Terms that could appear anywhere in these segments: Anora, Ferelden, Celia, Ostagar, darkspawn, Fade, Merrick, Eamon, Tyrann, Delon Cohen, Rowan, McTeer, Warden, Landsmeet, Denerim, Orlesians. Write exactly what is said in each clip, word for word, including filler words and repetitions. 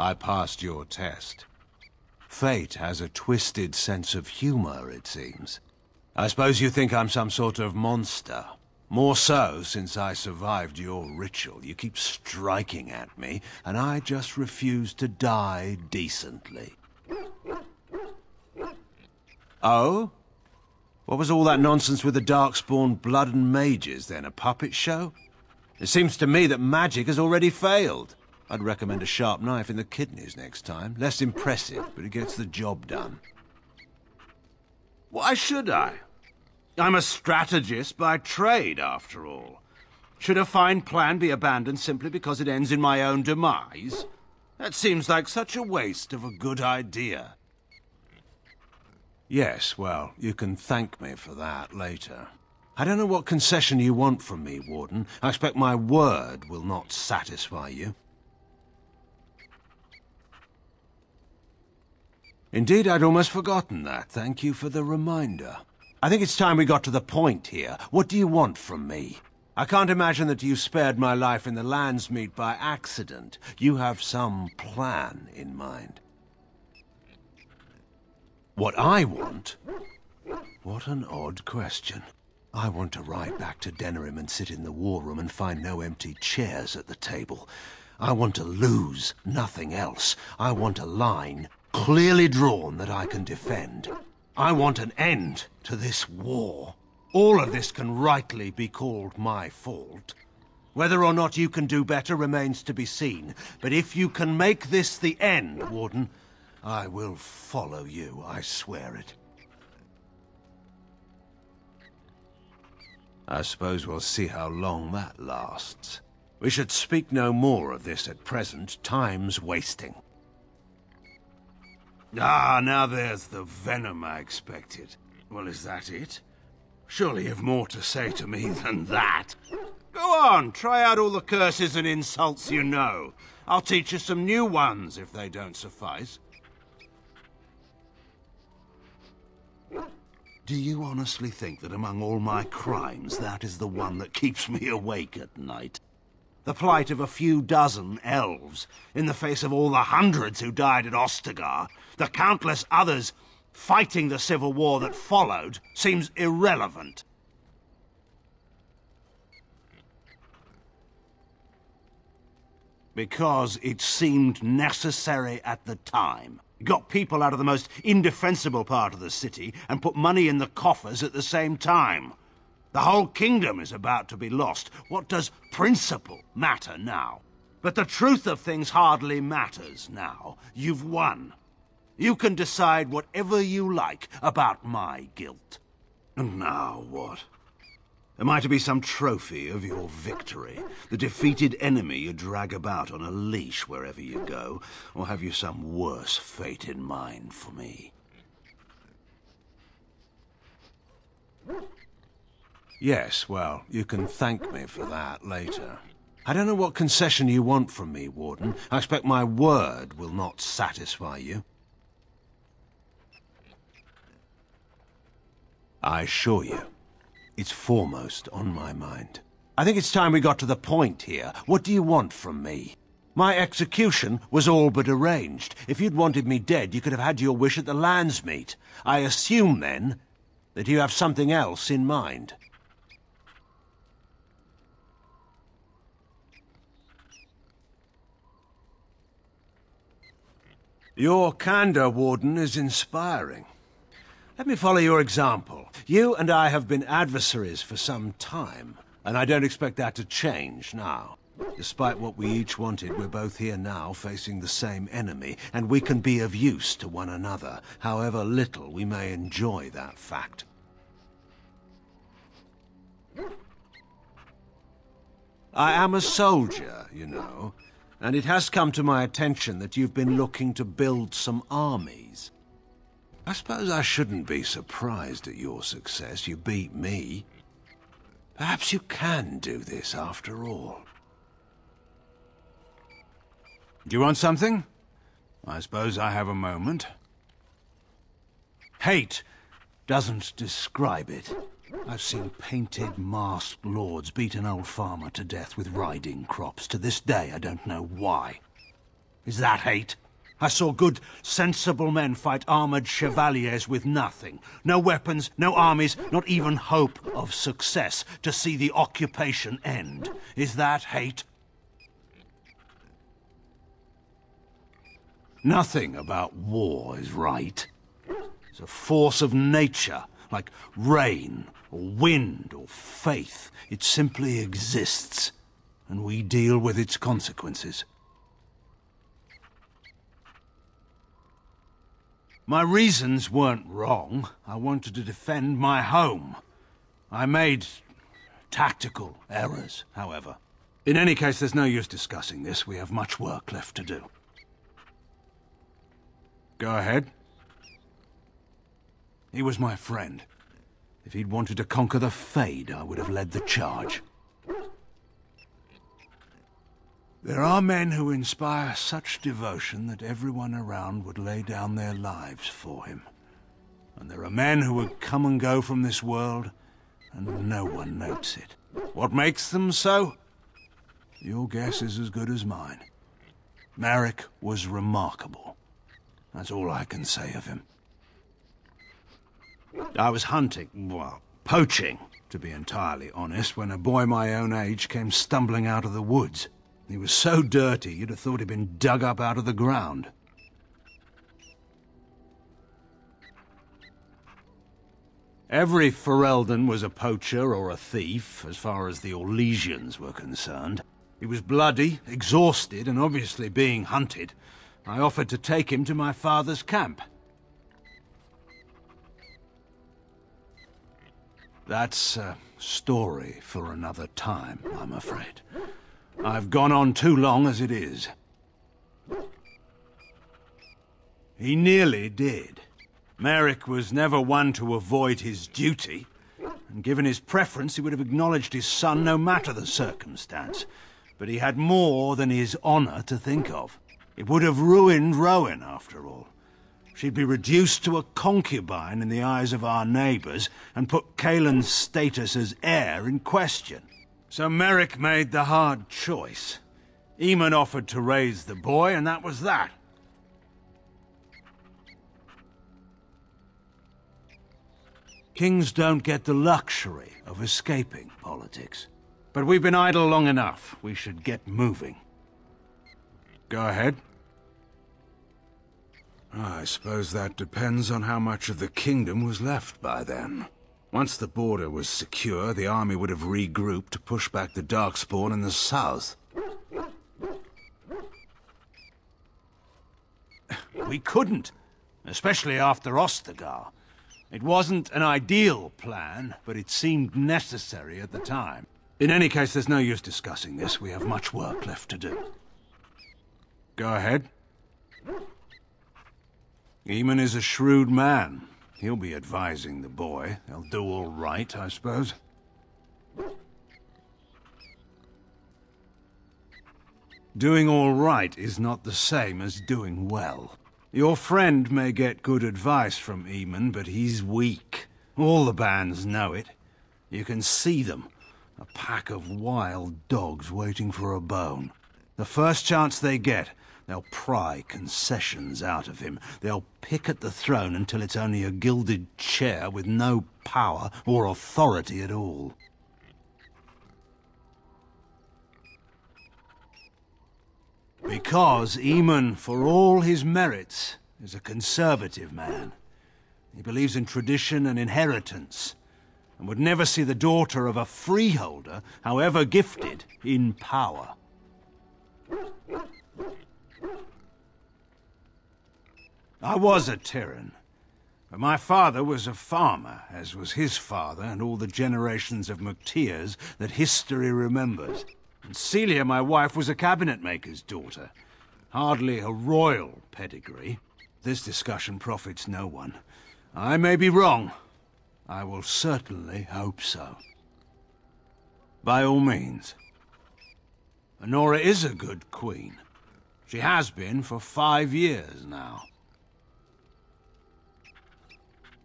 I passed your test. Fate has a twisted sense of humor, it seems. I suppose you think I'm some sort of monster. More so since I survived your ritual. You keep striking at me, and I just refuse to die decently. Oh? What was all that nonsense with the darkspawn blood and mages, then? A puppet show? It seems to me that magic has already failed. I'd recommend a sharp knife in the kidneys next time. Less impressive, but it gets the job done. Why should I? I'm a strategist by trade, after all. Should a fine plan be abandoned simply because it ends in my own demise? That seems like such a waste of a good idea. Yes, well, you can thank me for that later. I don't know what concession you want from me, Warden. I expect my word will not satisfy you. Indeed, I'd almost forgotten that. Thank you for the reminder. I think it's time we got to the point here. What do you want from me? I can't imagine that you spared my life in the Landsmeet by accident. You have some plan in mind. What I want? What an odd question. I want to ride back to Denerim and sit in the war room and find no empty chairs at the table. I want to lose, nothing else. I want a line clearly drawn that I can defend. I want an end to this war. All of this can rightly be called my fault. Whether or not you can do better remains to be seen. But if you can make this the end, Warden, I will follow you, I swear it. I suppose we'll see how long that lasts. We should speak no more of this at present. Time's wasting. Ah, now there's the venom I expected. Well, is that it? Surely you've more to say to me than that. Go on, try out all the curses and insults you know. I'll teach you some new ones if they don't suffice. Do you honestly think that among all my crimes, that is the one that keeps me awake at night? The plight of a few dozen elves, in the face of all the hundreds who died at Ostagar, the countless others fighting the civil war that followed, seems irrelevant. Because it seemed necessary at the time. Got people out of the most indefensible part of the city and put money in the coffers at the same time. The whole kingdom is about to be lost. What does principle matter now? But the truth of things hardly matters now. You've won. You can decide whatever you like about my guilt. And now what? Am I to be some trophy of your victory? The defeated enemy you drag about on a leash wherever you go? Or have you some worse fate in mind for me? Yes, well, you can thank me for that later. I don't know what concession you want from me, Warden. I expect my word will not satisfy you. I assure you. It's foremost on my mind. I think it's time we got to the point here. What do you want from me? My execution was all but arranged. If you'd wanted me dead, you could have had your wish at the Landsmeet. I assume, then, that you have something else in mind. Your candor, Warden, is inspiring. Let me follow your example. You and I have been adversaries for some time, and I don't expect that to change now. Despite what we each wanted, we're both here now facing the same enemy, and we can be of use to one another, however little we may enjoy that fact. I am a soldier, you know, and it has come to my attention that you've been looking to build some armies. I suppose I shouldn't be surprised at your success. You beat me. Perhaps you can do this after all. Do you want something? I suppose I have a moment. Hate doesn't describe it. I've seen painted, masked lords beat an old farmer to death with riding crops. To this day, I don't know why. Is that hate? I saw good, sensible men fight armored chevaliers with nothing. No weapons, no armies, not even hope of success to see the occupation end. Is that hate? Nothing about war is right. It's a force of nature, like rain, or wind, or faith. It simply exists, and we deal with its consequences. My reasons weren't wrong. I wanted to defend my home. I made tactical errors, however. In any case, there's no use discussing this. We have much work left to do. Go ahead. He was my friend. If he'd wanted to conquer the Fade, I would have led the charge. There are men who inspire such devotion that everyone around would lay down their lives for him. And there are men who would come and go from this world, and no one notes it. What makes them so? Your guess is as good as mine. Merrick was remarkable. That's all I can say of him. I was hunting, well, poaching, to be entirely honest, when a boy my own age came stumbling out of the woods. He was so dirty, you'd have thought he'd been dug up out of the ground. Every Ferelden was a poacher or a thief, as far as the Orlesians were concerned. He was bloody, exhausted, and obviously being hunted. I offered to take him to my father's camp. That's a story for another time, I'm afraid. I've gone on too long as it is. He nearly did. Merrick was never one to avoid his duty, and given his preference, he would have acknowledged his son no matter the circumstance. But he had more than his honor to think of. It would have ruined Rowan, after all. She'd be reduced to a concubine in the eyes of our neighbors and put Caelan's status as heir in question. So Merrick made the hard choice. Eamon offered to raise the boy, and that was that. Kings don't get the luxury of escaping politics. But we've been idle long enough. We should get moving. Go ahead. I suppose that depends on how much of the kingdom was left by then. Once the border was secure, the army would have regrouped to push back the darkspawn in the south. We couldn't, especially after Ostagar. It wasn't an ideal plan, but it seemed necessary at the time. In any case, there's no use discussing this. We have much work left to do. Go ahead. Eamon is a shrewd man. He'll be advising the boy. They'll do all right, I suppose. Doing all right is not the same as doing well. Your friend may get good advice from Eamon, but he's weak. All the bands know it. You can see them. A pack of wild dogs waiting for a bone. The first chance they get, they'll pry concessions out of him. They'll pick at the throne until it's only a gilded chair with no power or authority at all. Because Eamon, for all his merits, is a conservative man. He believes in tradition and inheritance, and would never see the daughter of a freeholder, however gifted, in power. I was a Tyrann, but my father was a farmer, as was his father and all the generations of McTeers that history remembers. And Celia, my wife, was a cabinet maker's daughter. Hardly a royal pedigree. This discussion profits no one. I may be wrong. I will certainly hope so. By all means. Anora is a good queen. She has been for five years now.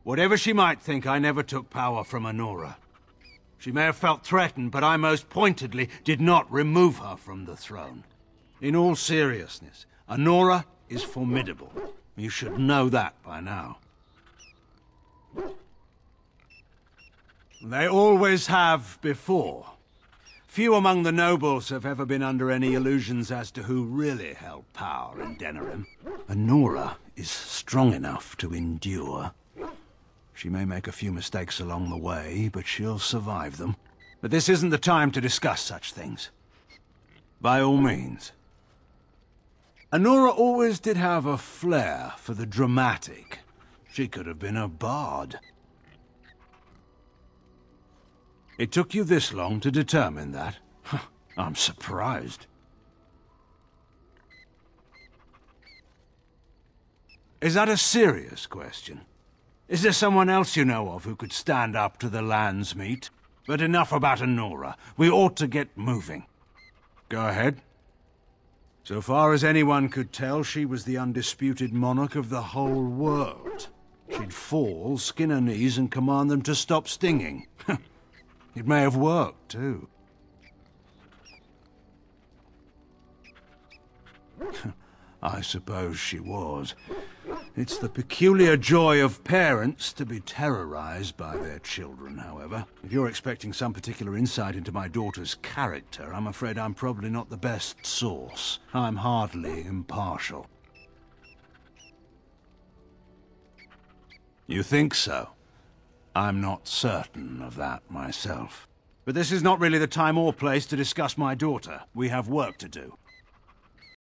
Whatever she might think, I never took power from Anora. She may have felt threatened, but I most pointedly did not remove her from the throne. In all seriousness, Anora is formidable. You should know that by now. They always have before. Few among the nobles have ever been under any illusions as to who really held power in Denerim. Anora is strong enough to endure. She may make a few mistakes along the way, but she'll survive them. But this isn't the time to discuss such things. By all means. Anora always did have a flair for the dramatic. She could have been a bard. It took you this long to determine that. Huh, I'm surprised. Is that a serious question? Is there someone else you know of who could stand up to the Landsmeet? But enough about Anora. We ought to get moving. Go ahead. So far as anyone could tell, she was the undisputed monarch of the whole world. She'd fall, skin her knees, and command them to stop stinging. It may have worked, too. I suppose she was. It's the peculiar joy of parents to be terrorized by their children, however. If you're expecting some particular insight into my daughter's character, I'm afraid I'm probably not the best source. I'm hardly impartial. You think so? I'm not certain of that myself. But this is not really the time or place to discuss my daughter. We have work to do.